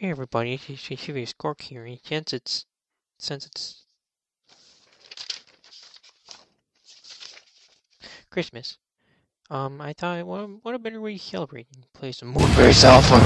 Hey everybody, it's Lascivious Gork here, and since it's Christmas, I thought, what a better way to celebrate and play some Moonbase Alpha.